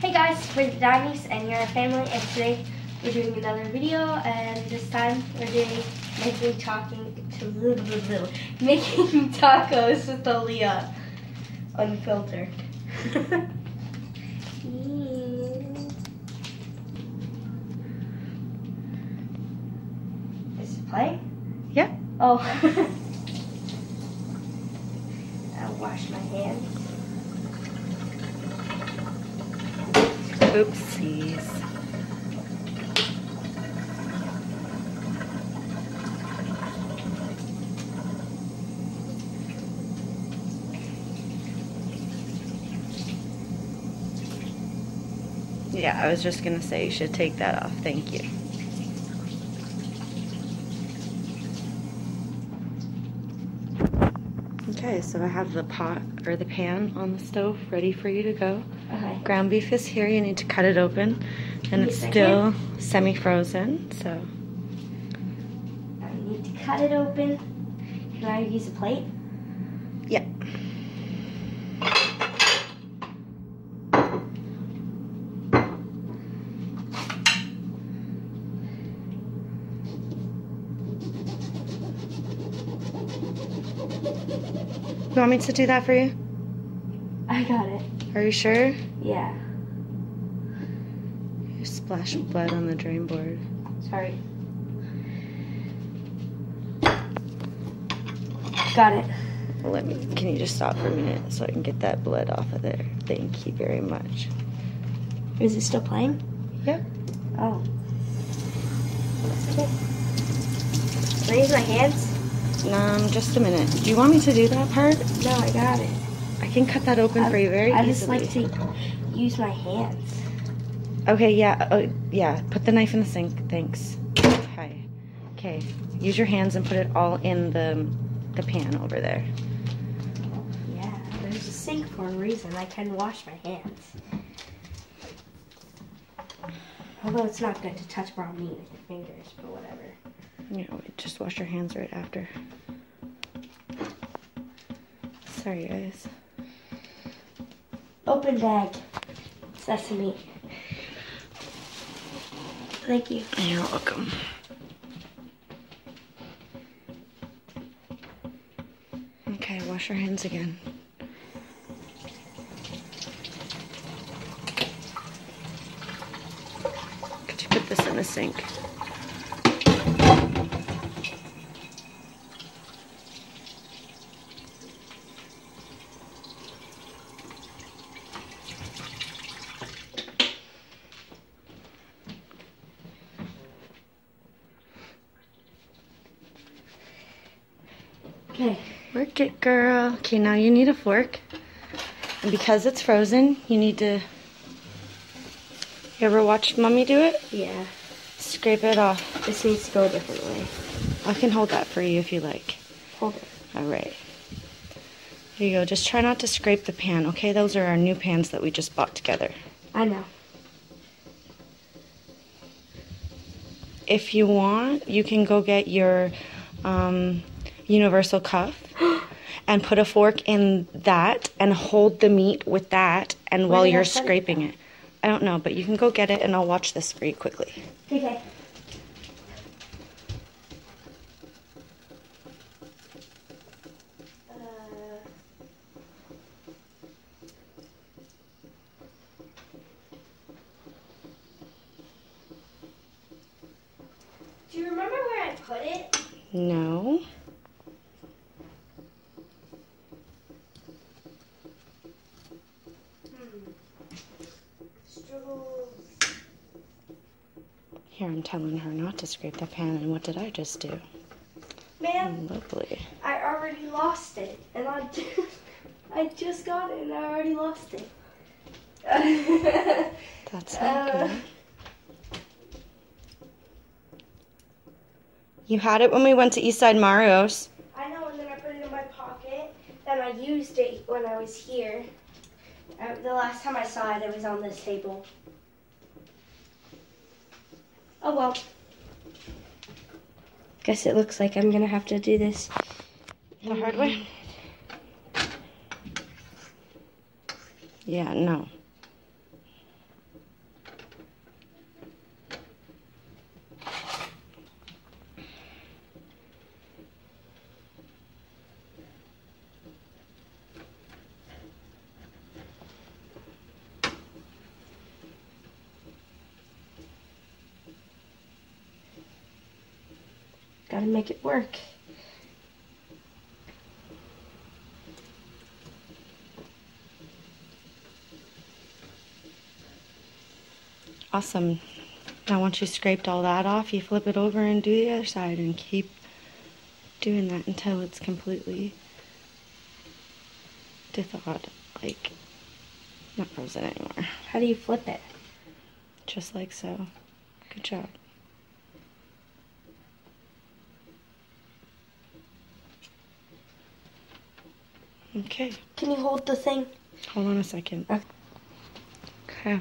Hey guys, we're the Dinies and you're a family, and today we're doing another video, and this time we're doing making tacos with Aaliyha unfiltered. Is it playing? Yeah. Oh. I'll wash my hands. Oopsies. Yeah, I was just gonna say you should take that off. Thank you. Okay, so I have the pot or the pan on the stove ready for you to go. Okay. Ground beef is here. You need to cut it open, and it's still semi-frozen, so. I need to cut it open. Can I use a plate? Yeah. You want me to do that for you? I got it. Are you sure? Yeah. You splashed blood on the drain board. Sorry. Got it. Can you just stop for a minute so I can get that blood off of there? Thank you very much. Is it still playing? Yeah. Oh. Okay. Can I use my hands? Just a minute. Do you want me to do that part? No, I got it. I can cut that open for you very easily. I just like to use my hands. Okay, yeah. Oh, yeah. Put the knife in the sink. Thanks. Hi. Okay. Use your hands and put it all in the pan over there. Yeah. There's a sink for a reason. I can wash my hands. Although it's not good to touch raw meat with your fingers, but whatever. You know, just wash your hands right after. Sorry, guys. Open bag. Sesame. Thank you. You're welcome. Okay, wash your hands again. Could you put this in the sink? Okay. Work it, girl. Okay, now you need a fork. And because it's frozen, you need to... You ever watched Mommy do it? Yeah. Scrape it off. This needs to go a different way. I can hold that for you if you like. Hold it. Alright. Here you go. Just try not to scrape the pan, okay? Those are our new pans that we just bought together. I know. If you want, you can go get your... universal cuff and put a fork in that and hold the meat with that, and while you're scraping it. I don't know, but you can go get it and I'll watch this for you quickly. Okay. Do you remember where I put it? No. Here, I'm telling her not to scrape the pan, and what did I just do? Ma'am, lovely. I already lost it, and I just got it, and I already lost it. That's not good. You had it when we went to Eastside Mario's. I know, and then I put it in my pocket. Then I used it when I was here. The last time I saw it, it was on this table. Oh well. Guess it looks like I'm gonna have to do this the hard way. Yeah, no. Gotta make it work. Awesome. Now once you scraped all that off, you flip it over and do the other side and keep doing that until it's completely thawed, like not frozen anymore. How do you flip it? Just like so. Good job. Okay. Can you hold the thing? Hold on a second. Okay.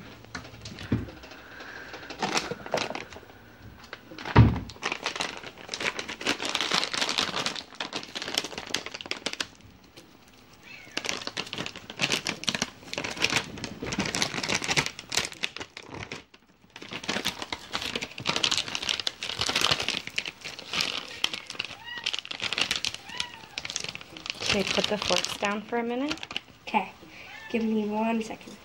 Can I put the forks down for a minute? Okay. Give me 1 second.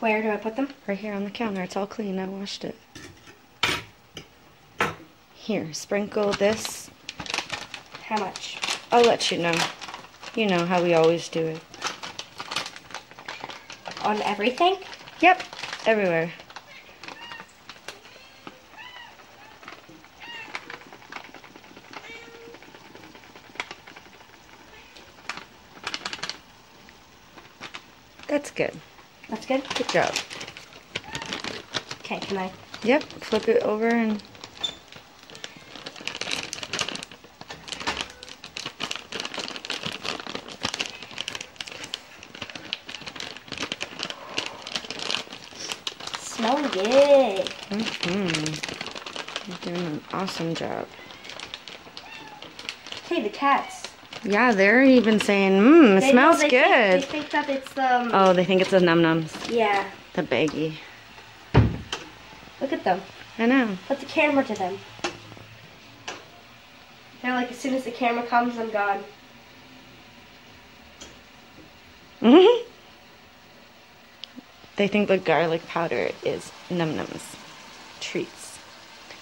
Where do I put them? Right here on the counter. It's all clean. I washed it. Here, sprinkle this. How much? I'll let you know. You know how we always do it. On everything? Yep. Everywhere. That's good. That's good? Good job. Okay, can I? Yep, flip it over and... Smells good. Mm-hmm. You're doing an awesome job. Hey, the cats. Yeah, they're even saying, mmm, it smells good. They think that it's oh, they think it's the num-nums. Yeah. The baggie. Look at them. I know. Put the camera to them. They're like, as soon as the camera comes, I'm gone. Mm-hmm. They think the garlic powder is num-nums. Treats.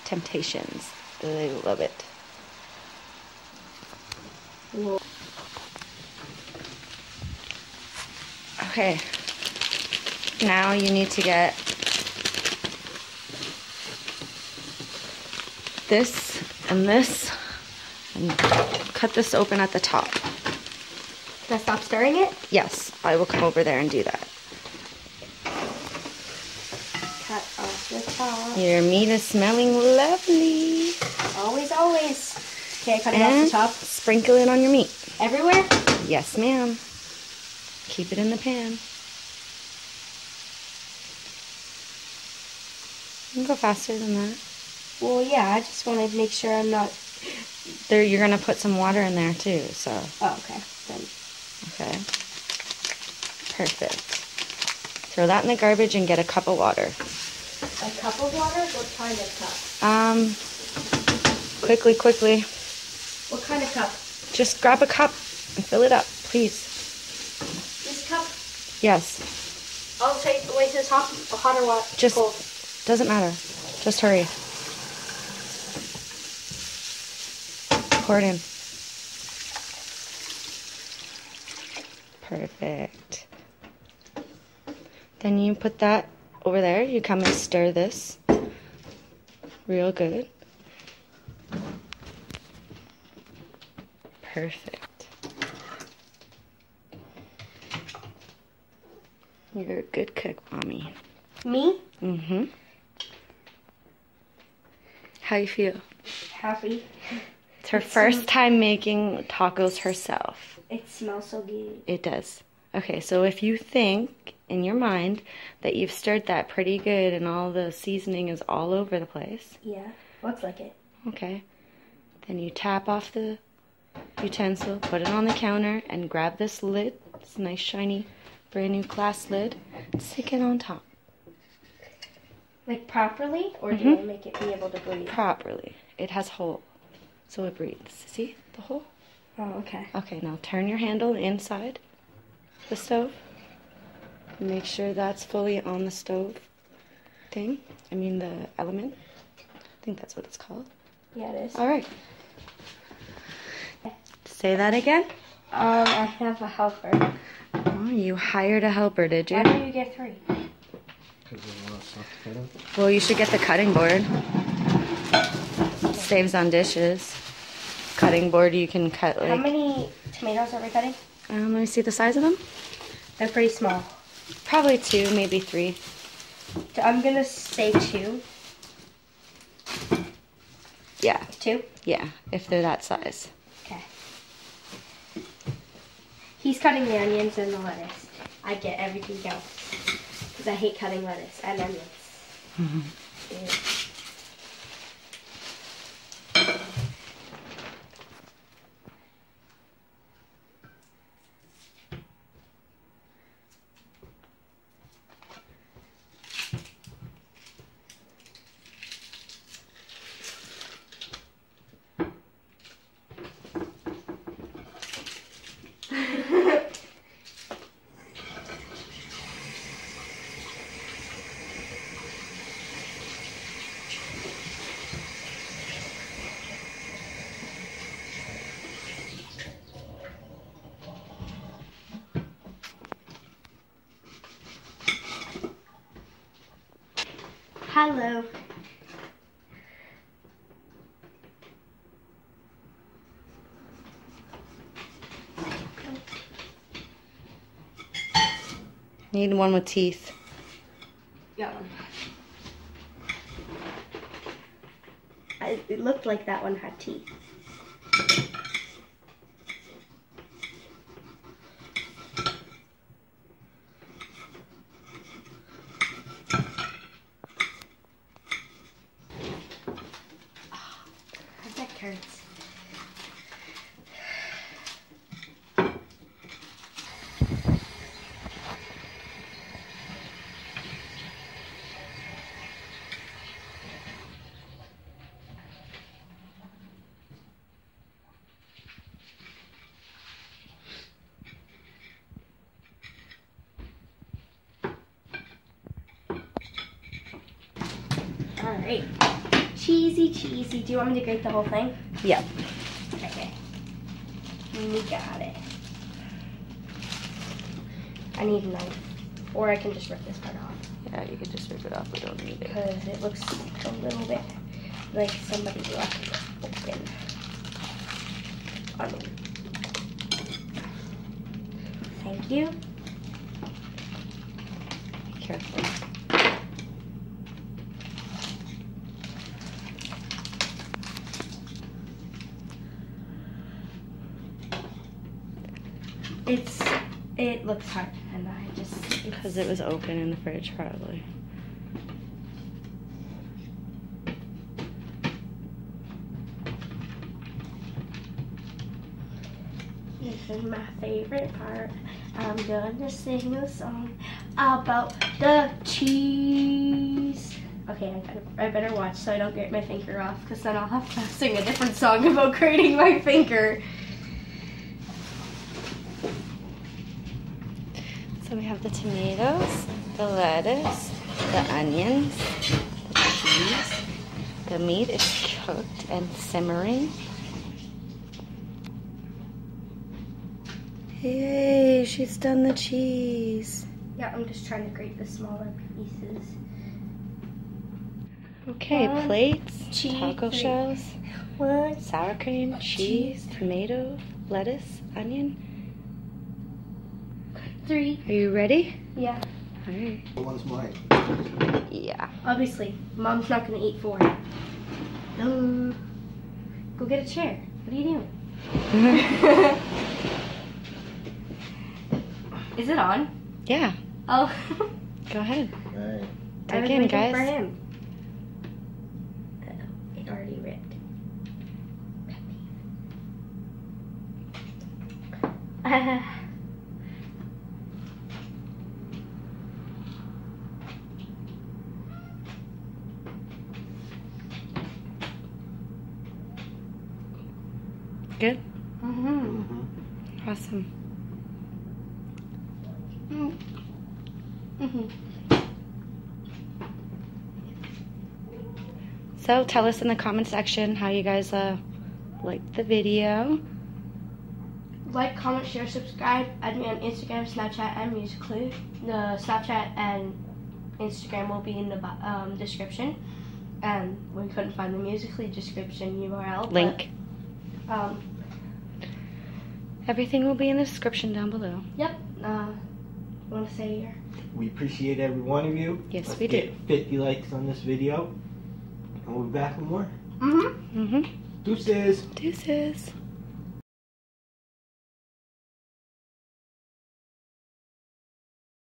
Temptations. They love it. Okay, now you need to get this and this and cut this open at the top. Can I stop stirring it? Yes, I will come over there and do that. Cut off the top. Your meat is smelling lovely. Always, always. Okay, cut it off the top. Sprinkle it on your meat. Everywhere? Yes, ma'am. Keep it in the pan. You can go faster than that. Well, yeah, I just want to make sure I'm not... There, you're going to put some water in there, too, so... Oh, okay. Then... Okay. Perfect. Throw that in the garbage and get a cup of water. A cup of water? What kind of cup? Quickly. What kind of cup? Just grab a cup and fill it up, please. This cup? Yes. I'll take the way to the top, hot or what? Just, cold. Doesn't matter. Just hurry. Pour it in. Perfect. Then you put that over there. You come and stir this real good. Perfect. You're a good cook, Mommy. Me? Mm-hmm. How you feel? Happy. It's her first time making tacos herself. It smells so good. It does. Okay, so if you think in your mind that you've stirred that pretty good and all the seasoning is all over the place. Yeah, looks like it. Okay. Then you tap off the utensil, put it on the counter, and grab this lid, this nice shiny brand new glass lid, and stick it on top. Like properly, or do you make it be able to breathe? Properly. It has hole, so it breathes. See the hole? Oh, okay. Okay, now turn your handle inside the stove. Make sure that's fully on the stove thing. I mean the element. I think that's what it's called. Yeah, it is. All right. Say that again. I have a helper. Oh, you hired a helper, did you? Why did you get three? Because there's a lot of stuff to cut up. Well, you should get the cutting board. Okay. Saves on dishes. Cutting board, you can cut like... How many tomatoes are we cutting? Let me see the size of them. They're pretty small. Probably two, maybe three. I'm gonna say two. Yeah. Two? Yeah, if they're that size. Okay. He's cutting the onions and the lettuce. I get everything else. Because I hate cutting lettuce and onions. Mm-hmm. Yeah. Hello. Need one with teeth. Got one. It looked like that one had teeth. Hurts. All right. Cheesy, cheesy. Do you want me to grate the whole thing? Yep. Okay. We got it. I need a knife. Or I can just rip this part off. Yeah, you can just rip it off. We don't need it. Because it looks a little bit like somebody left it open. On me. Thank you. Be careful. It looks hard, and I just... Because it was open in the fridge, probably. This is my favorite part. I'm gonna sing a song about the cheese. Okay, I better watch so I don't grate my finger off, because then I'll have to sing a different song about grating my finger. So we have the tomatoes, the lettuce, the onions, the cheese. The meat is cooked and simmering. Yay, she's done the cheese. Yeah, I'm just trying to grate the smaller pieces. Okay, plates, taco shells, sour cream, cheese, tomato, lettuce, onion. Three. Are you ready? Yeah. All right. One's mine. Yeah. Obviously, Mom's not gonna eat four. No. Go get a chair. What are you doing? Is it on? Yeah. Oh. Go ahead. Right. Dig in, guys. For him. It already ripped. Good? Mm-hmm. Awesome. So tell us in the comment section how you guys liked the video. Like, comment, share, subscribe. Add me on Instagram, Snapchat, and Musical.ly. The Snapchat and Instagram will be in the description. And we couldn't find the Musical.ly description URL. Link. But, everything will be in the description down below. Yep. You want to say your? We appreciate every one of you. Yes, Let's we do. 50 likes on this video. And we'll be back for more. Deuces.